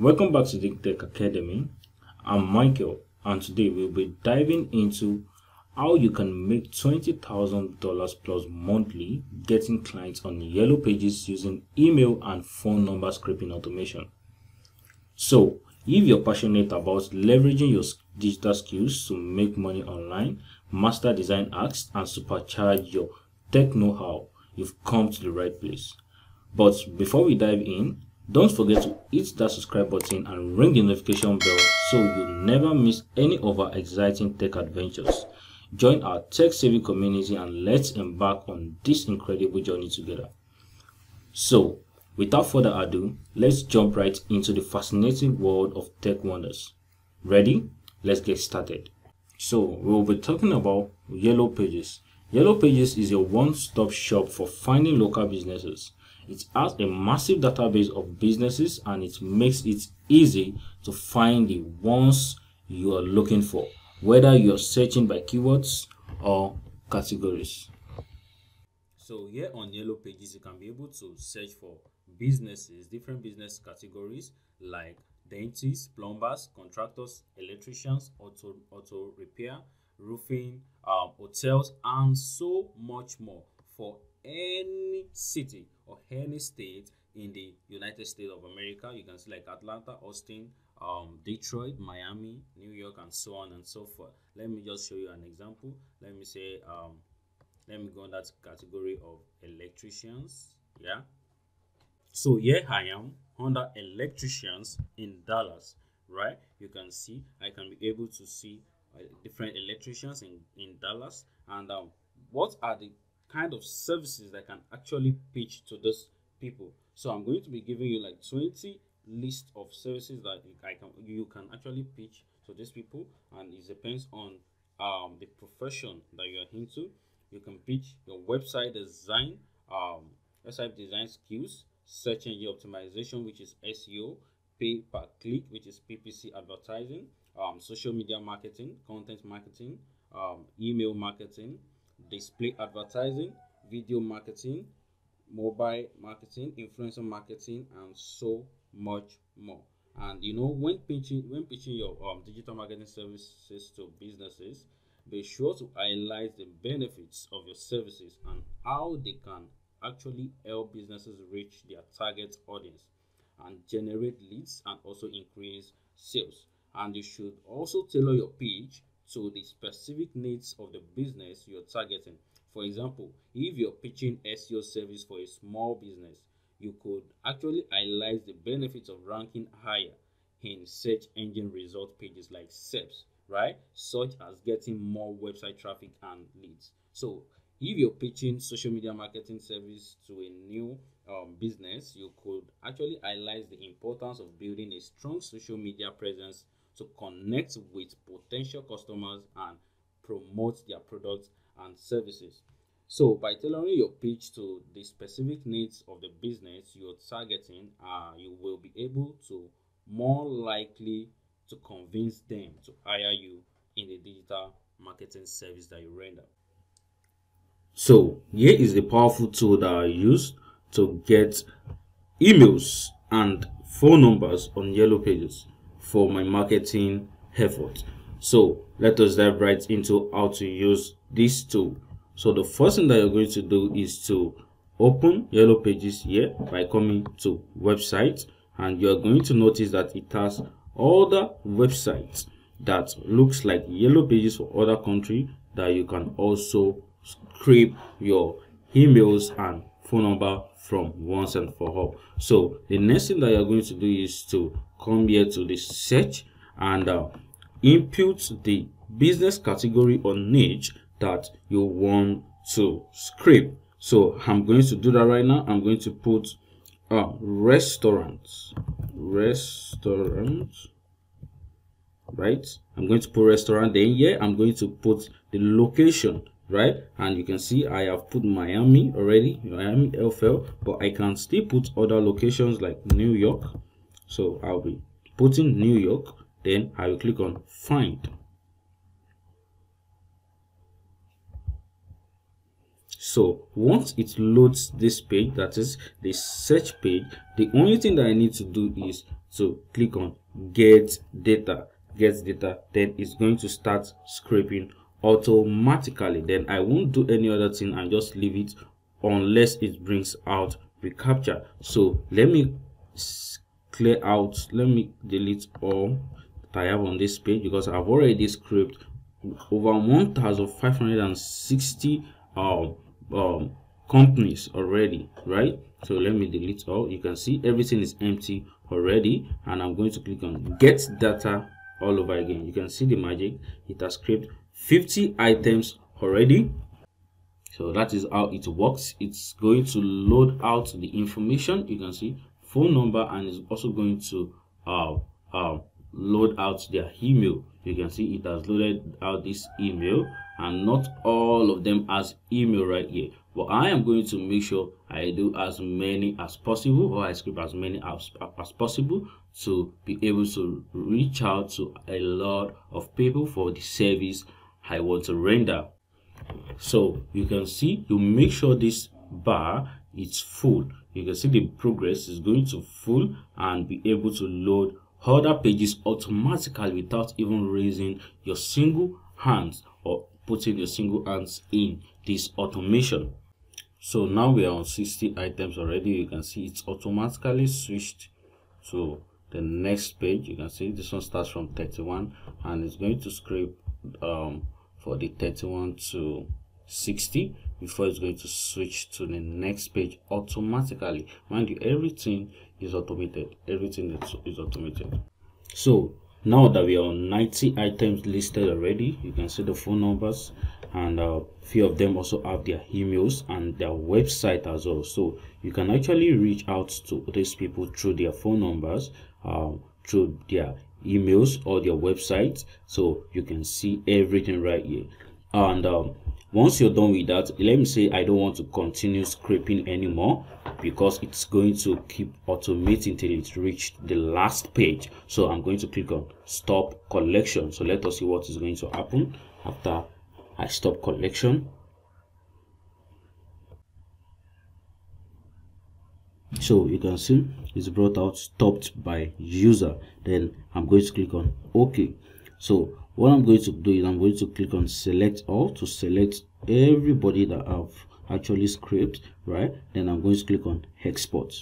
Welcome back to the Tech Academy. I'm Michael, and today we'll be diving into how you can make $20,000 plus monthly getting clients on Yellow Pages using email and phone number scraping automation. So, if you're passionate about leveraging your digital skills to make money online, master design hacks, and supercharge your tech know-how, you've come to the right place. But before we dive in, don't forget to hit that subscribe button and ring the notification bell so you never miss any of our exciting tech adventures. Join our tech-savvy community and let's embark on this incredible journey together. So, without further ado, let's jump right into the fascinating world of tech wonders. Ready? Let's get started. So, we'll be talking about Yellow Pages. Yellow Pages is a one-stop shop for finding local businesses. It has a massive database of businesses and it makes it easy to find the ones you are looking for, whether you're searching by keywords or categories. So here on Yellow Pages, you can be able to search for businesses, different business categories like dentists, plumbers, contractors, electricians, auto repair, roofing, hotels, and so much more for any city or any state in the United States of America. You can see like Atlanta, Austin, Detroit, Miami, New York, and so on and so forth. Let me just show you an example. Let me say, let me go in that category of electricians. Yeah, so here I am under electricians in Dallas, right? You can see I can be able to see different electricians in Dallas, and what are the kind of services that can actually pitch to those people. So I'm going to be giving you like 20 lists of services that you can actually pitch to these people, and it depends on the profession that you are into. You can pitch your website design, website design skills, search engine optimization, which is SEO, pay per click, which is PPC advertising, social media marketing, content marketing, email marketing, display advertising, video marketing, mobile marketing, influencer marketing, and so much more. And you know, when pitching your digital marketing services to businesses, be sure to highlight the benefits of your services and how they can actually help businesses reach their target audience and generate leads and also increase sales. And you should also tailor your pitch to the specific needs of the business you're targeting. For example, if you're pitching SEO service for a small business, you could actually highlight the benefits of ranking higher in search engine result pages like SERPs, right? Such as getting more website traffic and leads. So if you're pitching social media marketing service to a new business, you could actually highlight the importance of building a strong social media presence to connect with potential customers and promote their products and services. So by tailoring your pitch to the specific needs of the business you're targeting, you will be able to more likely to convince them to hire you in the digital marketing service that you render. So here is the powerful tool that I used to get emails and phone numbers on Yellow Pages for my marketing effort. So let us dive right into how to use this tool. So the first thing that you're going to do is to open Yellow Pages here by coming to website, and you're going to notice that it has other websites that looks like Yellow Pages for other country that you can also scrape your emails and phone number from once and for all. So the next thing that you're going to do is to come here to the search and input the business category or niche that you want to scrape. So I'm going to do that right now. I'm going to put restaurant, right? I'm going to put restaurant. Then here I'm going to put the location, right? And you can see I have put Miami already, Miami LFL, but I can still put other locations like New York. So I'll be putting New York, then I will click on find. So once it loads this page, that is the search page, the only thing that I need to do is to click on get data, then it's going to start scraping automatically. Then I won't do any other thing and just leave it unless it brings out recaptcha. So let me clear out, let me delete all that I have on this page, because I've already scraped over 1560 companies already, right? So let me delete all. You can see everything is empty already, and I'm going to click on get data all over again. You can see the magic. It has scraped 50 items already. So that is how it works. It's going to load out the information. You can see phone number, and it's also going to load out their email. You can see it has loaded out this email, and not all of them has email right here, but I am going to make sure I do as many as possible, or I scrape as many as possible, to be able to reach out to a lot of people for the service I want to render. So you can see, you make sure this bar is full. You can see the progress is going to full and be able to load other pages automatically without even raising your single hands or putting your single hands in this automation. So now we are on 60 items already. You can see it's automatically switched to the next page. You can see this one starts from 31, and it's going to scrape for the 31 to 60 before it's going to switch to the next page automatically. Mind you, everything is automated, everything is automated. So now that we are on 90 items listed already, you can see the phone numbers, and a few of them also have their emails and their website as well. So you can actually reach out to these people through their phone numbers, through their emails or their websites. So you can see everything right here. And once you're done with that, let me say I don't want to continue scraping anymore, because it's going to keep automating till it reached the last page. So I'm going to click on stop collection. So let us see what is going to happen after I stop collection. So you can see it's brought out stopped by user. Then I'm going to click on OK. So what I'm going to do is I'm going to click on select all to select everybody that I've actually scraped, right? Then I'm going to click on export.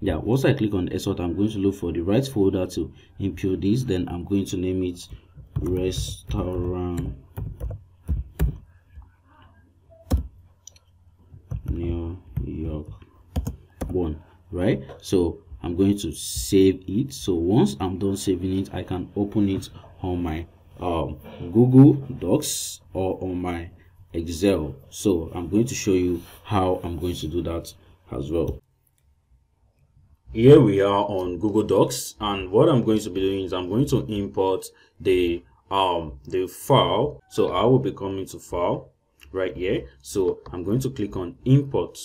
Yeah, once I click on export, I'm going to look for the right folder to import this. Then I'm going to name it restaurant New York 1, right? So I'm going to save it. So once I'm done saving it, I can open it on my Google Docs or on my Excel. So I'm going to show you how I'm going to do that as well. Here we are on Google Docs, and what I'm going to be doing is I'm going to import the file. So I will be coming to file right here. So I'm going to click on import.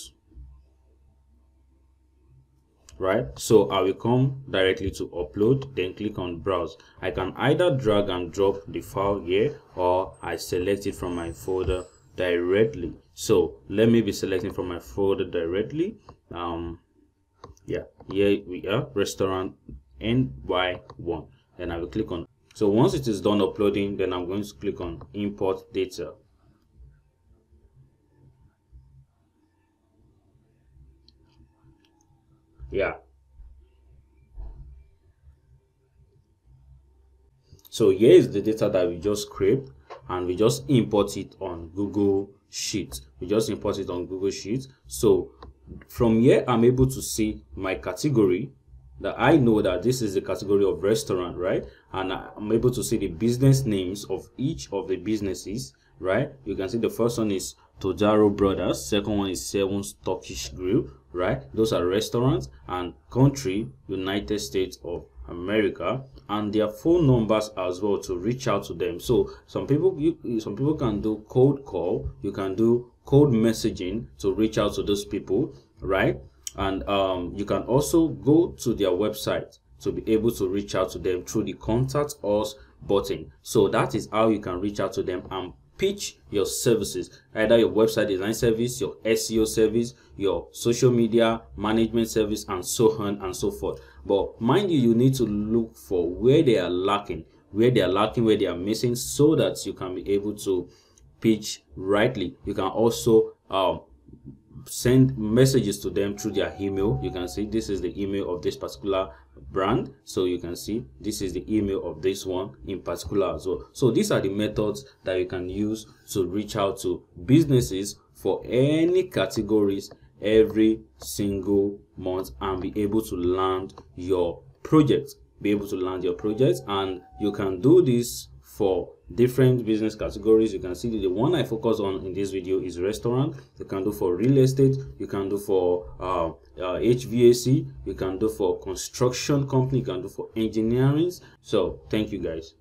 Right, so I will come directly to upload, then click on browse. I can either drag and drop the file here, or I select it from my folder directly. So let me be selecting from my folder directly. Yeah, here we are, restaurant NY1, and I will click on. So once it is done uploading, then I'm going to click on import data. Yeah, so here is the data that we just scraped, and we just import it on Google Sheets. So from here I'm able to see my category, that I know that this is the category of restaurant, right? And I'm able to see the business names of each of the businesses, right? You can see the first one is So Jaro Brothers, second one is Seven's Turkish Grill, right? Those are restaurants, and country United States of America, and their phone numbers as well to reach out to them. So some people can do cold call, you can do cold messaging to reach out to those people, right? And you can also go to their website to be able to reach out to them through the contact us button. So that is how you can reach out to them and pitch your services, either your website design service, your SEO service, your social media management service, and so on and so forth. But mind you, you need to look for where they are lacking, where they are missing, so that you can be able to pitch rightly. You can also send messages to them through their email. You can see this is the email of this particular brand, so you can see this is the email of this one in particular as well. So these are the methods that you can use to reach out to businesses for any categories every single month and be able to land your project, and you can do this for different business categories. You can see that the one I focus on in this video is restaurant. You can do for real estate, you can do for HVAC, you can do for construction company, you can do for engineering. So thank you guys.